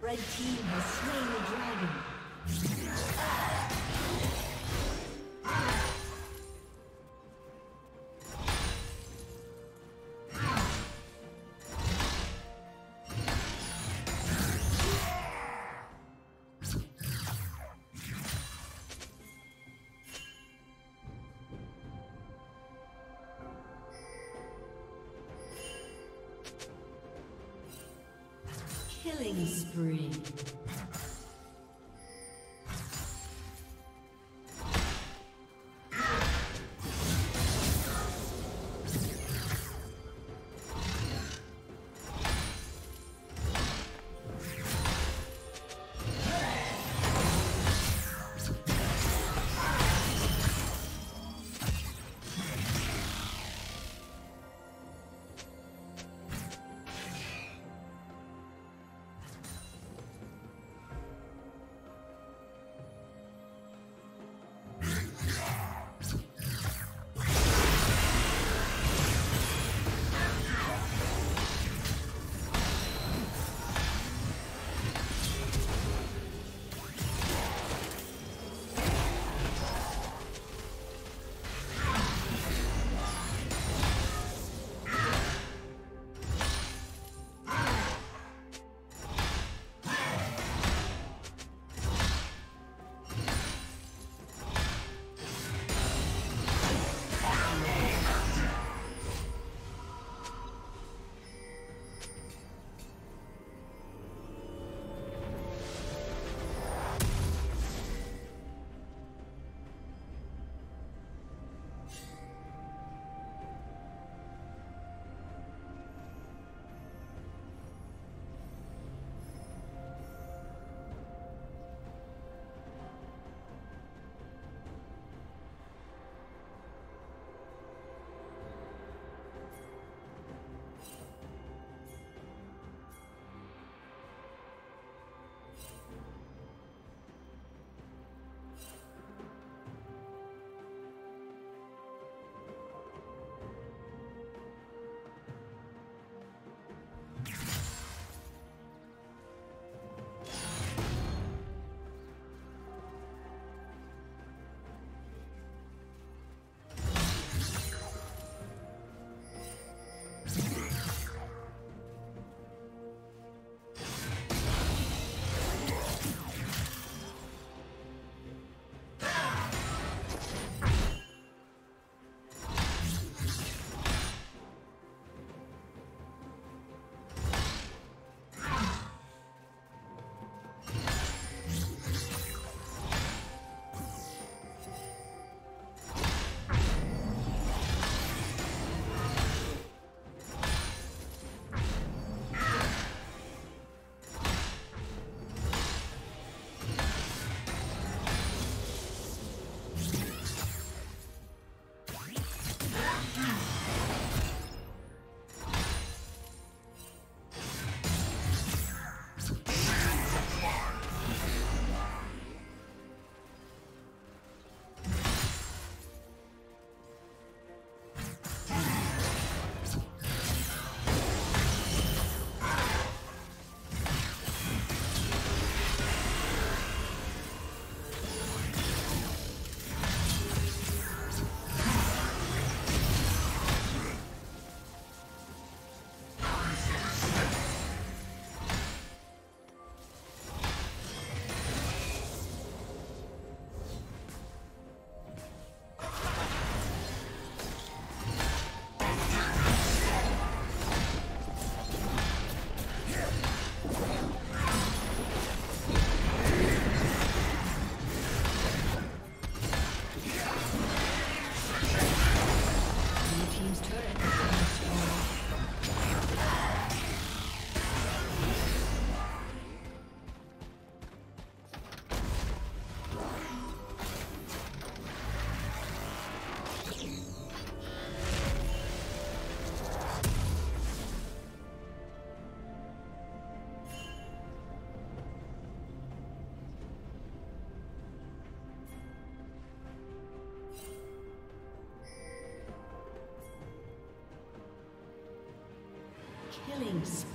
Red team has slain the dragon. Killing spree. Killing spree.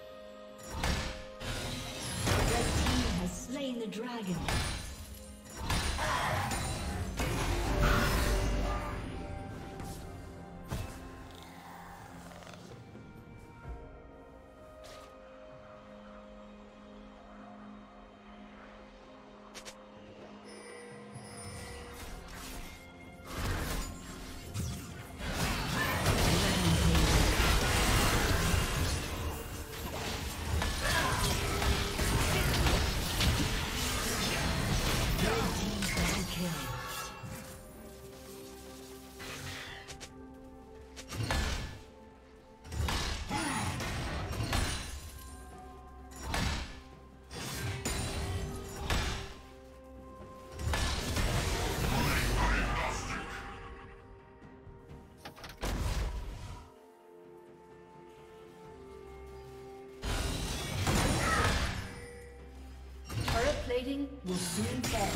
Red team has slain the dragon. Will soon fall.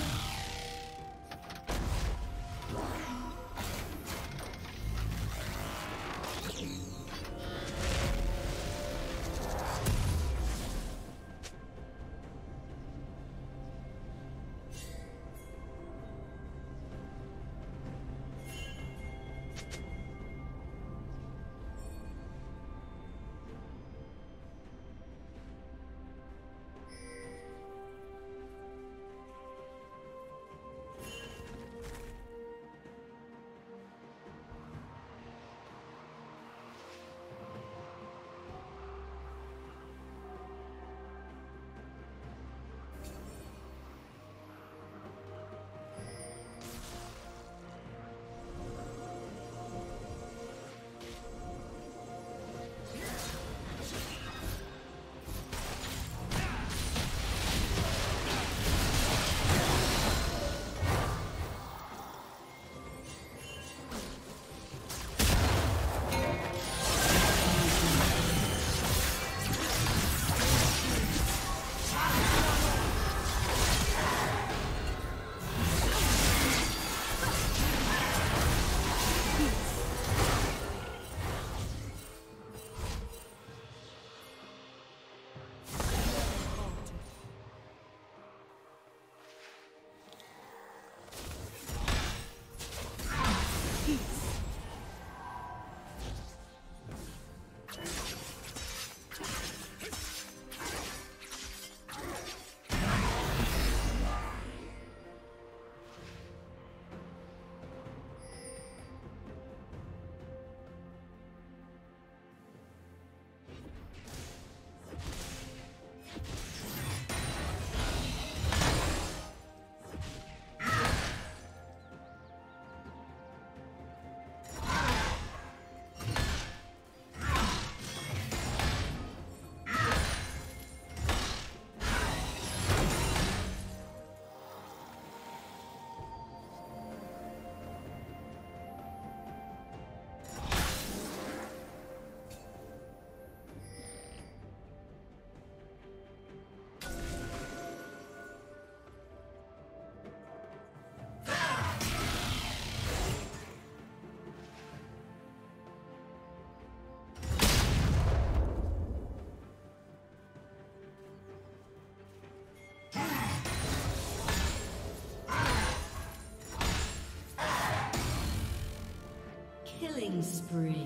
Killing spree.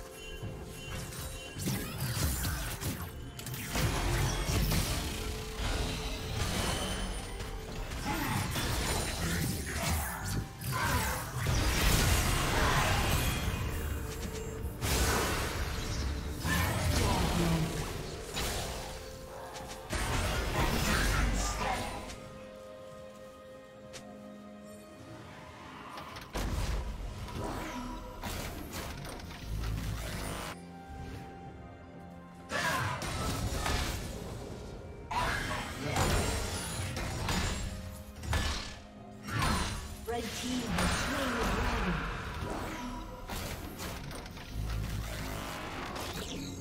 The team has slain the dragon.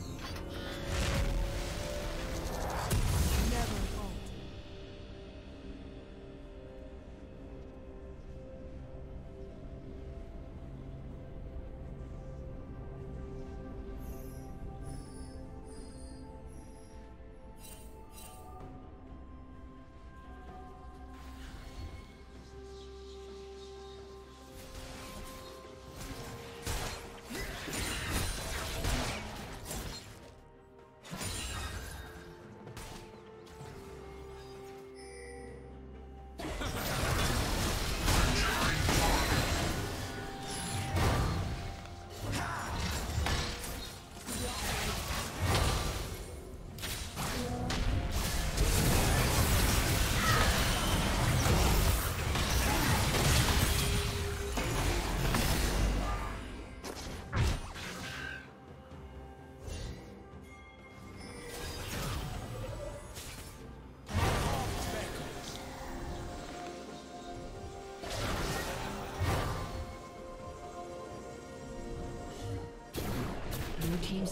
Team's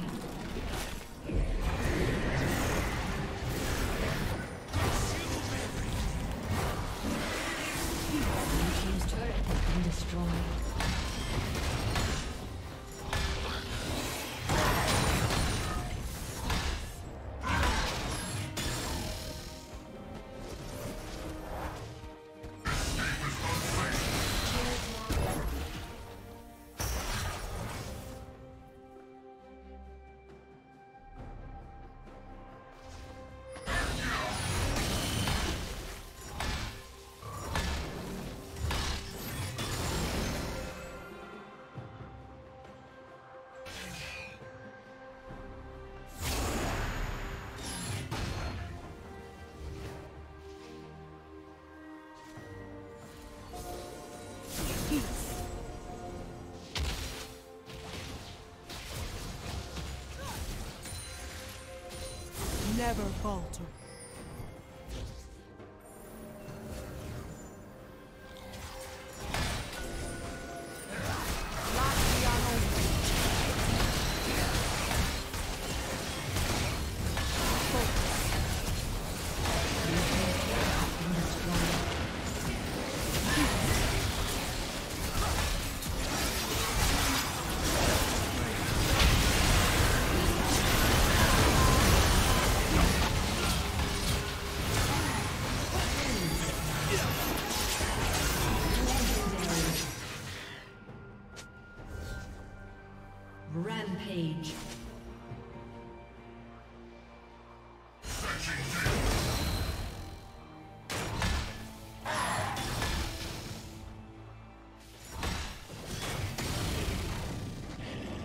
Never falter. Rampage.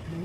Blue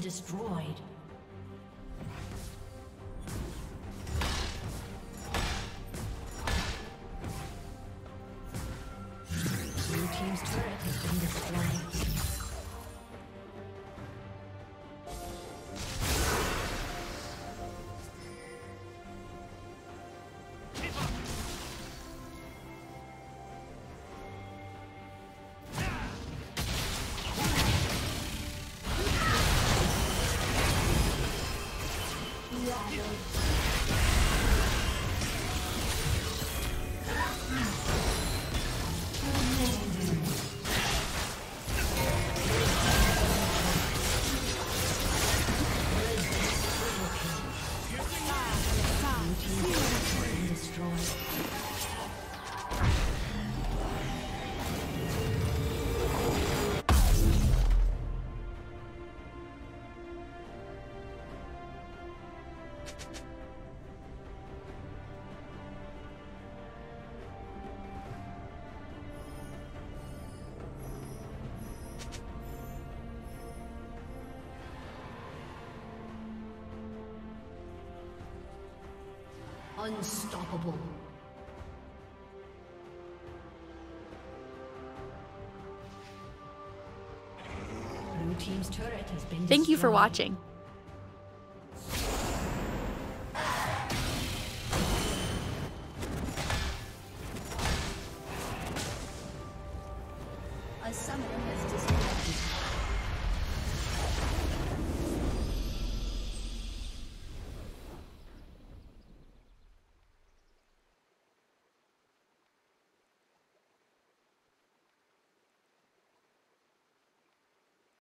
Destroyed. Blue Team's turret has been destroyed. Unstoppable. Blue team's turret has been destroyed. Thank you for watching.